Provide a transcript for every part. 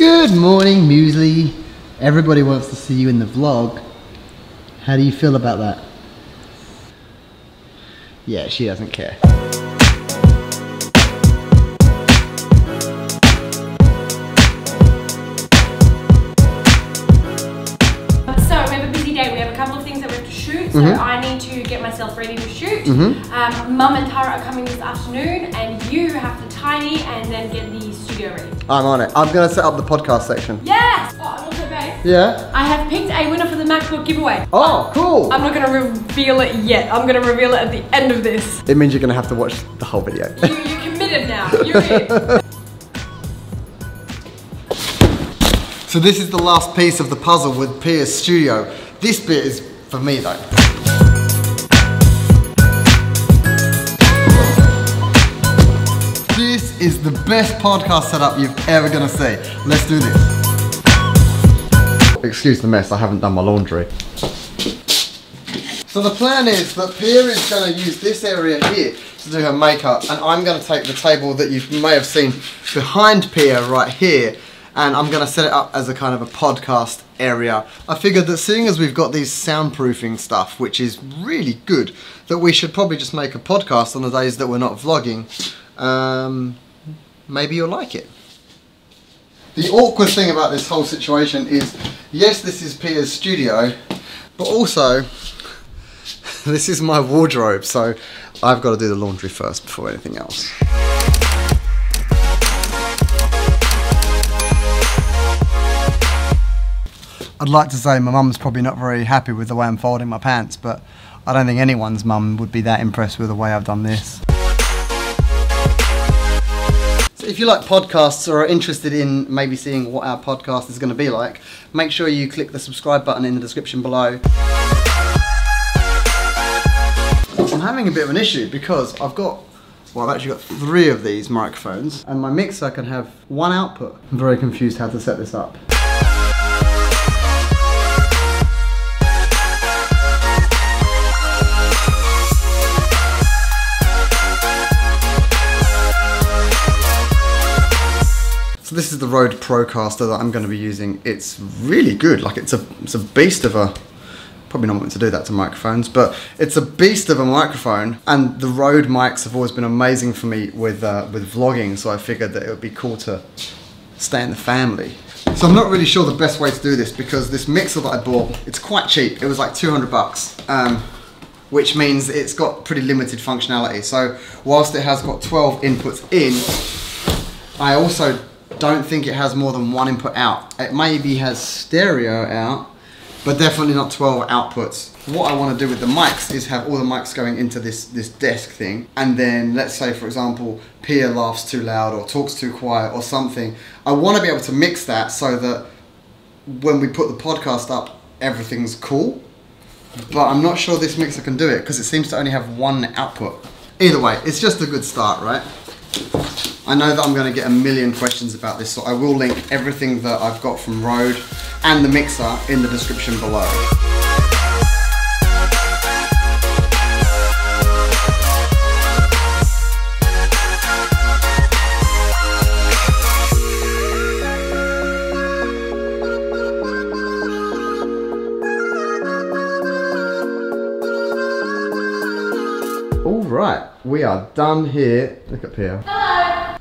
Good morning, Muesli. Everybody wants to see you in the vlog. How do you feel about that? Yeah, she doesn't care. So I need to get myself ready to shoot. Mum and Tara are coming this afternoon, and you have to tidy and then get the studio ready. I'm on it. I'm going to set up the podcast section. Yes! Oh, I'm also babe. Yeah? I have picked a winner for the MacBook giveaway. Oh, cool! I'm not going to reveal it yet. I'm going to reveal it at the end of this. It means you're going to have to watch the whole video. You're committed now. You're in. So this is the last piece of the puzzle with Pierce Studio. This bit is for me though. This is the best podcast setup you've ever gonna see. Let's do this. Excuse the mess, I haven't done my laundry. So the plan is that Pia is gonna use this area here to do her makeup, and I'm gonna take the table that you may have seen behind Pia right here, and I'm gonna set it up as a kind of a podcast area. I figured that seeing as we've got these soundproofing stuff, which is really good, that we should probably just make a podcast on the days that we're not vlogging. Maybe you'll like it. The awkward thing about this whole situation is, yes, this is Pia's studio, but also this is my wardrobe, so I've got to do the laundry first before anything else. I'd like to say my mum's probably not very happy with the way I'm folding my pants, but I don't think anyone's mum would be that impressed with the way I've done this. So if you like podcasts or are interested in maybe seeing what our podcast is going to be like, make sure you click the subscribe button in the description below. I'm having a bit of an issue because I've actually got three of these microphones, and my mixer can have one output. I'm very confused how to set this up. So this is the Rode Procaster that I'm going to be using. It's really good. Like, it's a beast of a... Probably not meant to do that to microphones, but it's a beast of a microphone. And the Rode mics have always been amazing for me with vlogging, so I figured that it would be cool to stay in the family. So I'm not really sure the best way to do this, because this mixer that I bought, it's quite cheap. It was like 200 bucks. Which means it's got pretty limited functionality. So whilst it has got 12 inputs in, I also don't think it has more than one input out. It maybe has stereo out, but definitely not 12 outputs. What I want to do with the mics is have all the mics going into this desk thing, and then let's say, for example, Pia laughs too loud or talks too quiet or something. I want to be able to mix that so that when we put the podcast up, everything's cool. But I'm not sure this mixer can do it, because it seems to only have one output. Either way, it's just a good start, right? I know that I'm going to get a million questions about this, so I will link everything that I've got from Rode and the mixer in the description below. All right, we are done here. Look at Pia.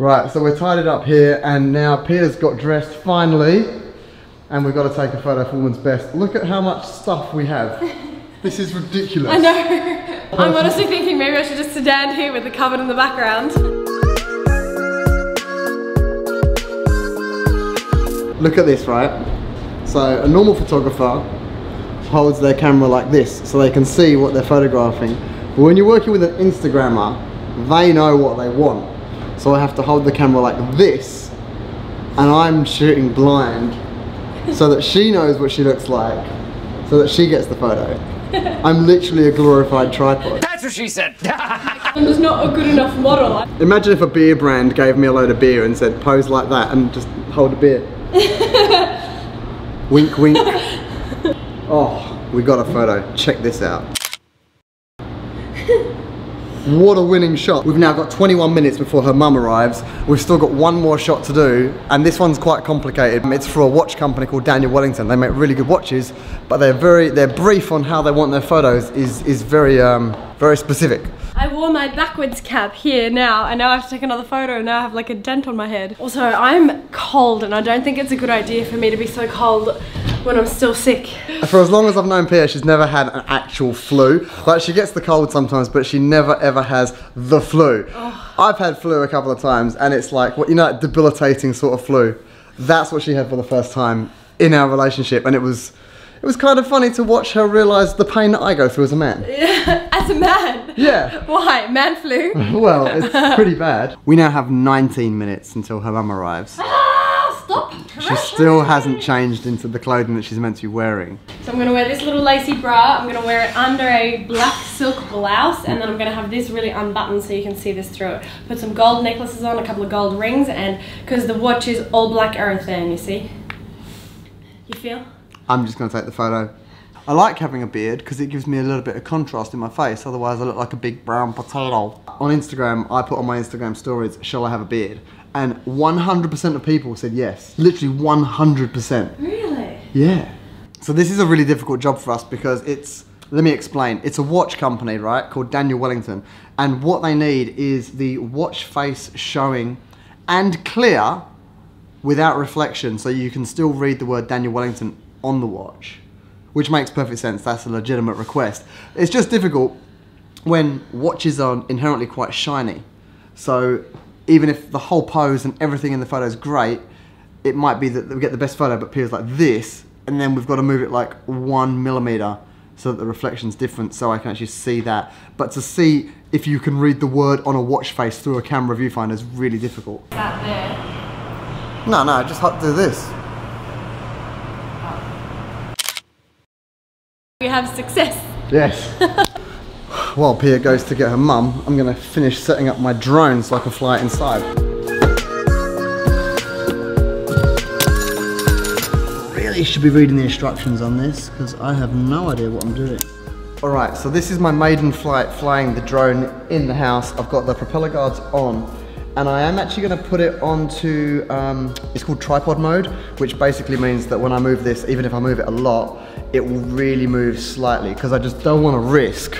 Right, so we're tidied up here, and now Pia's got dressed finally, and we've got to take a photo for Woman's Best. Look at how much stuff we have. This is ridiculous. I know. I'm honestly thinking maybe I should just sit down here with the cupboard in the background. Look at this, right? So a normal photographer holds their camera like this so they can see what they're photographing. But when you're working with an Instagrammer, they know what they want. So I have to hold the camera like this, and I'm shooting blind so that she knows what she looks like, so that she gets the photo. I'm literally a glorified tripod. That's what she said. I'm just not a good enough model. Imagine if a beer brand gave me a load of beer and said pose like that and just hold a beer. Wink, wink. Oh, we got a photo. Check this out. What a winning shot. We've now got 21 minutes before her mum arrives. We've still got one more shot to do, and this one's quite complicated. It's for a watch company called Daniel Wellington. They make really good watches, but their brief on how they want their photos is very, very specific. I wore my backwards cap here now, and now I have to take another photo, and now I have like a dent on my head. Also, I'm cold, and I don't think it's a good idea for me to be so cold when I'm still sick. For as long as I've known Pia, she's never had an actual flu. Like, she gets the cold sometimes, but she never ever has the flu. Oh. I've had flu a couple of times, and it's like, what, you know, that debilitating sort of flu. That's what she had for the first time in our relationship, and it was kind of funny to watch her realise the pain that I go through as a man. Yeah, as a man? Yeah. Why? Man flu? Well, it's pretty bad. We now have 19 minutes until her mum arrives. Ah, stop pressing. She still hasn't changed into the clothing that she's meant to be wearing. So I'm going to wear this little lacy bra, I'm going to wear it under a black silk blouse, and then I'm going to have this really unbuttoned so you can see this through it. Put some gold necklaces on, a couple of gold rings, and because the watch is all black Aerothane, you see? You feel? I'm just going to take the photo. I like having a beard because it gives me a little bit of contrast in my face, otherwise I look like a big brown potato. On Instagram, I put on my Instagram stories, shall I have a beard? And 100% of people said yes. Literally 100%. Really? Yeah. So this is a really difficult job for us because it's, let me explain. It's a watch company, right, called Daniel Wellington. And what they need is the watch face showing and clear without reflection, so you can still read the word Daniel Wellington on the watch, which makes perfect sense. That's a legitimate request. It's just difficult when watches are inherently quite shiny, so even if the whole pose and everything in the photo is great, it might be that we get the best photo but appears like this, and then we've got to move it like 1 millimeter so that the reflection's different, so I can actually see that. But to see if you can read the word on a watch face through a camera viewfinder is really difficult. Is that there? No, just do this. We have success. Yes. While Pia goes to get her mum, I'm going to finish setting up my drone so I can fly it inside. Really should be reading the instructions on this because I have no idea what I'm doing. Alright, so this is my maiden flight flying the drone in the house. I've got the propeller guards on, and I am actually going to put it onto, it's called tripod mode, which basically means that when I move this, even if I move it a lot, it will really move slightly, because I just don't want to risk.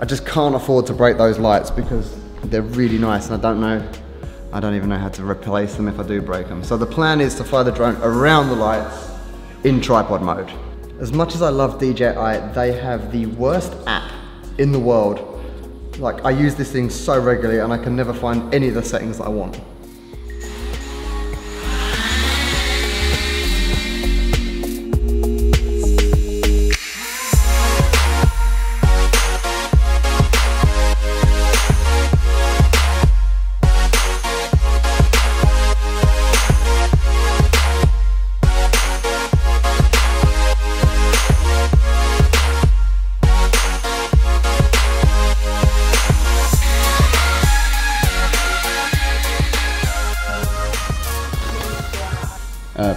I just can't afford to break those lights because they're really nice, and I don't even know how to replace them if I do break them. So the plan is to fly the drone around the lights in tripod mode. As much as I love DJI, they have the worst app in the world. Like, I use this thing so regularly and I can never find any of the settings that I want.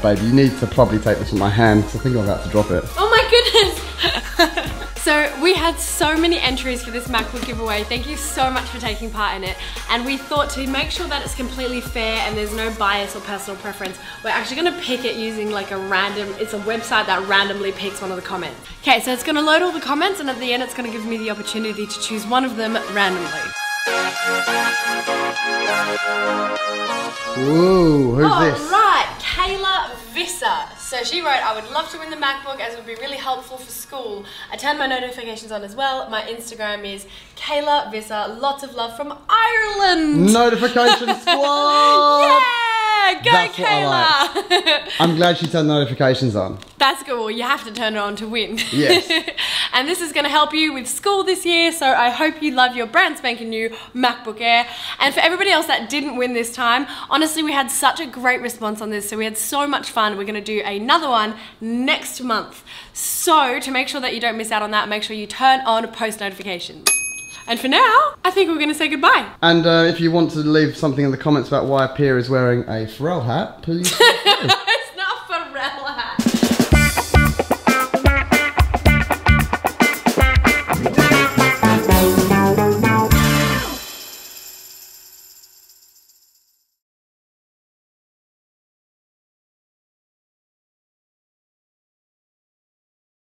Babe, you need to probably take this in my hand because I think I'm about to drop it. Oh my goodness! So we had so many entries for this MacBook giveaway. Thank you so much for taking part in it. And we thought, to make sure that it's completely fair and there's no bias or personal preference, we're actually gonna pick it using like a random, it's a website that randomly picks one of the comments. Okay, so it's gonna load all the comments, and at the end it's gonna give me the opportunity to choose one of them randomly. Whoa, who's this? Alright, Kayla Visser. So she wrote, I would love to win the MacBook as it would be really helpful for school. I turned my notifications on as well. My Instagram is Kayla Visser. Lots of love from Ireland. Notification squad! Yeah! Go, that's Kayla! What I like. I'm glad she turned notifications on. That's good. Well, you have to turn it on to win. Yes. And this is going to help you with school this year, so I hope you love your brand spanking new MacBook Air. And for everybody else that didn't win this time, honestly, we had such a great response on this, so we had so much fun. We're going to do another one next month. So to make sure that you don't miss out on that, make sure you turn on post notifications. And for now, I think we're going to say goodbye. And if you want to leave something in the comments about why Pia is wearing a Pharrell hat, please.